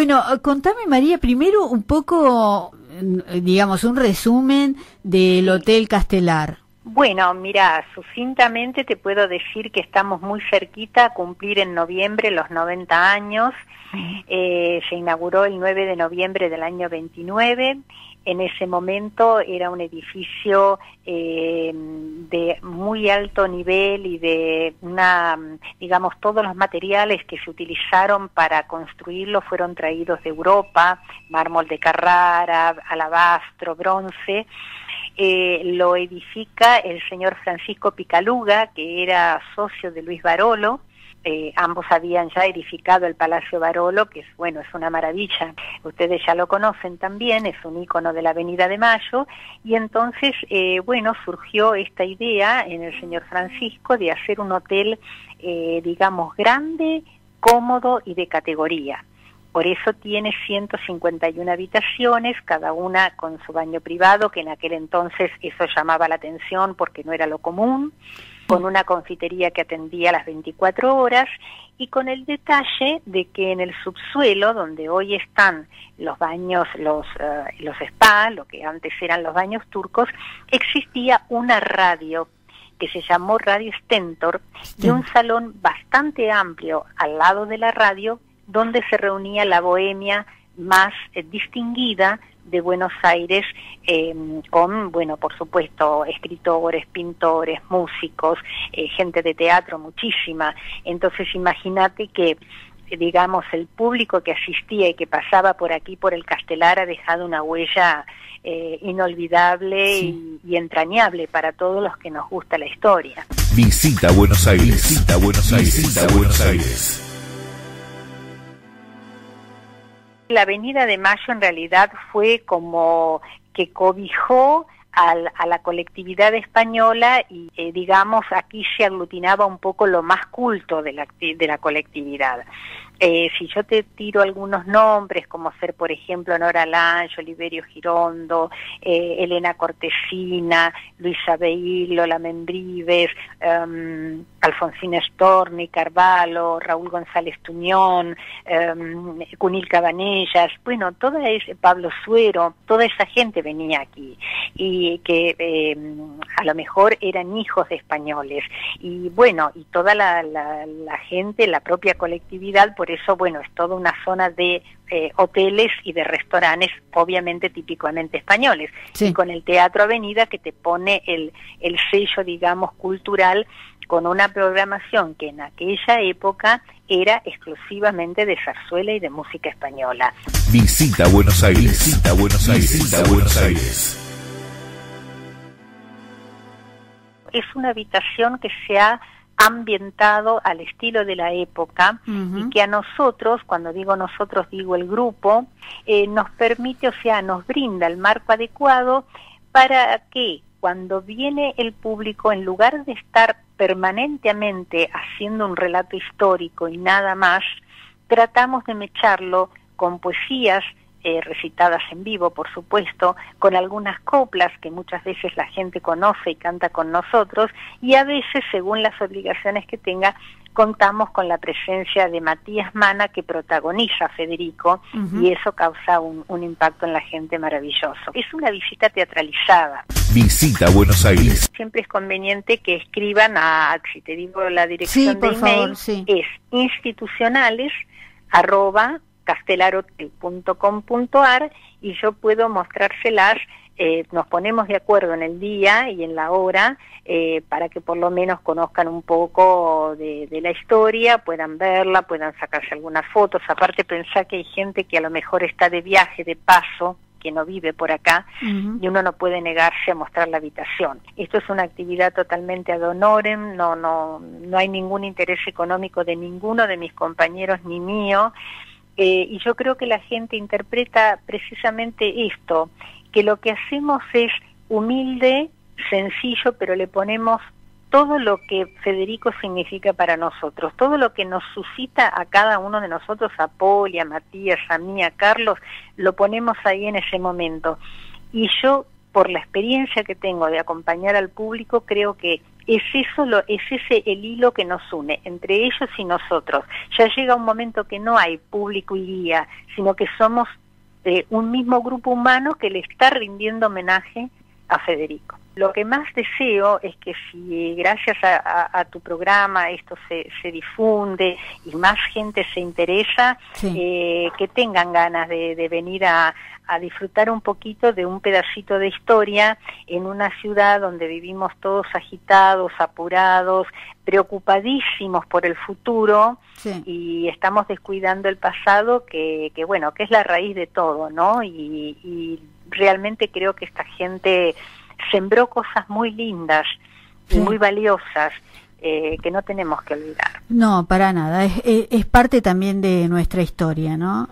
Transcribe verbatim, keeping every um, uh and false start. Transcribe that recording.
Bueno, contame, María, primero un poco, digamos, un resumen del Hotel Castelar. Bueno, mira, sucintamente te puedo decir que estamos muy cerquita a cumplir en noviembre los noventa años. Eh, se inauguró el nueve de noviembre del año veintinueve. En ese momento era un edificio eh, de muy alto nivel y de una, digamos, todos los materiales que se utilizaron para construirlo fueron traídos de Europa, mármol de Carrara, alabastro, bronce. Eh, lo edifica el señor Francisco Picaluga, que era socio de Luis Barolo. Eh, ambos habían ya edificado el Palacio Barolo, que es, bueno, es una maravilla. Ustedes ya lo conocen también, es un ícono de la Avenida de Mayo. Y entonces, eh, bueno, surgió esta idea en el señor Francisco de hacer un hotel, eh, digamos, grande, cómodo y de categoría. Por eso tiene ciento cincuenta y una habitaciones, cada una con su baño privado, que en aquel entonces eso llamaba la atención porque no era lo común, con una confitería que atendía las veinticuatro horas y con el detalle de que en el subsuelo, donde hoy están los baños, los, uh, los spa, lo que antes eran los baños turcos, existía una radio que se llamó Radio Stentor, sí, y un salón bastante amplio al lado de la radio donde se reunía la bohemia más eh, distinguida de Buenos Aires, eh, con, bueno, por supuesto, escritores, pintores, músicos, eh, gente de teatro, muchísima. Entonces, imagínate que, digamos, el público que asistía y que pasaba por aquí, por el Castelar, ha dejado una huella eh, inolvidable, sí, y, y entrañable para todos los que nos gusta la historia. Visita Buenos Aires, visita Buenos Aires, visita Buenos Aires. La Avenida de Mayo en realidad fue como que cobijó al, a la colectividad española y eh, digamos aquí se aglutinaba un poco lo más culto de la, de la colectividad. Eh, si yo te tiro algunos nombres, como ser por ejemplo Nora Lange, Oliverio Girondo, eh, Elena Cortesina, Luis Abeilo, Lola Membríves, um, Alfonsina Storni, Carvalho, Raúl González Tuñón, um, Cunil Cabanellas, bueno, toda ese, Pablo Suero, toda esa gente venía aquí y que eh, a lo mejor eran hijos de españoles y bueno, y toda la, la, la gente, la propia colectividad, por eso, bueno, es toda una zona de eh, hoteles y de restaurantes, obviamente típicamente españoles, sí, y con el Teatro Avenida que te pone el, el sello, digamos, cultural, con una programación que en aquella época era exclusivamente de zarzuela y de música española. Visita Buenos Aires, visita Buenos Aires, visita Buenos Aires. Es una habitación que se ha ambientado al estilo de la época, uh-huh, y que a nosotros, cuando digo nosotros digo el grupo, eh, nos permite, o sea, nos brinda el marco adecuado para que cuando viene el público, en lugar de estar permanentemente haciendo un relato histórico y nada más, tratamos de mecharlo con poesías, Eh, recitadas en vivo, por supuesto, con algunas coplas que muchas veces la gente conoce y canta con nosotros, y a veces, según las obligaciones que tenga, contamos con la presencia de Matías Mana, que protagoniza a Federico, uh-huh, y eso causa un, un impacto en la gente maravilloso. Es una visita teatralizada. Visita Buenos Aires. Siempre es conveniente que escriban a, si te digo la dirección, sí, de email, favor, sí, es institucionales, arroba, castelar hotel punto com punto ar, y yo puedo mostrárselas, eh, nos ponemos de acuerdo en el día y en la hora, eh, para que por lo menos conozcan un poco de, de la historia, puedan verla, puedan sacarse algunas fotos. Aparte, pensá que hay gente que a lo mejor está de viaje, de paso, que no vive por acá, uh-huh, y uno no puede negarse a mostrar la habitación. Esto es una actividad totalmente ad honorem, no, no, no hay ningún interés económico de ninguno de mis compañeros ni mío. Eh, y yo creo que la gente interpreta precisamente esto, que lo que hacemos es humilde, sencillo, pero le ponemos todo lo que Federico significa para nosotros, todo lo que nos suscita a cada uno de nosotros, a Poli, a Matías, a mí, a Carlos, lo ponemos ahí en ese momento. Y yo, por la experiencia que tengo de acompañar al público, creo que es eso lo, es ese el hilo que nos une entre ellos y nosotros. Ya llega un momento que no hay público y guía, sino que somos de un mismo grupo humano que le está rindiendo homenaje a Federico. Lo que más deseo es que si gracias a, a, a tu programa esto se, se difunde y más gente se interesa, sí. eh, que tengan ganas de, de venir a, a disfrutar un poquito de un pedacito de historia en una ciudad donde vivimos todos agitados, apurados, preocupadísimos por el futuro, sí. y estamos descuidando el pasado que, que bueno, que es la raíz de todo, ¿no? Y, y realmente creo que esta gente sembró cosas muy lindas y sí. muy valiosas eh, que no tenemos que olvidar. No, para nada. Es, es, es parte también de nuestra historia, ¿no?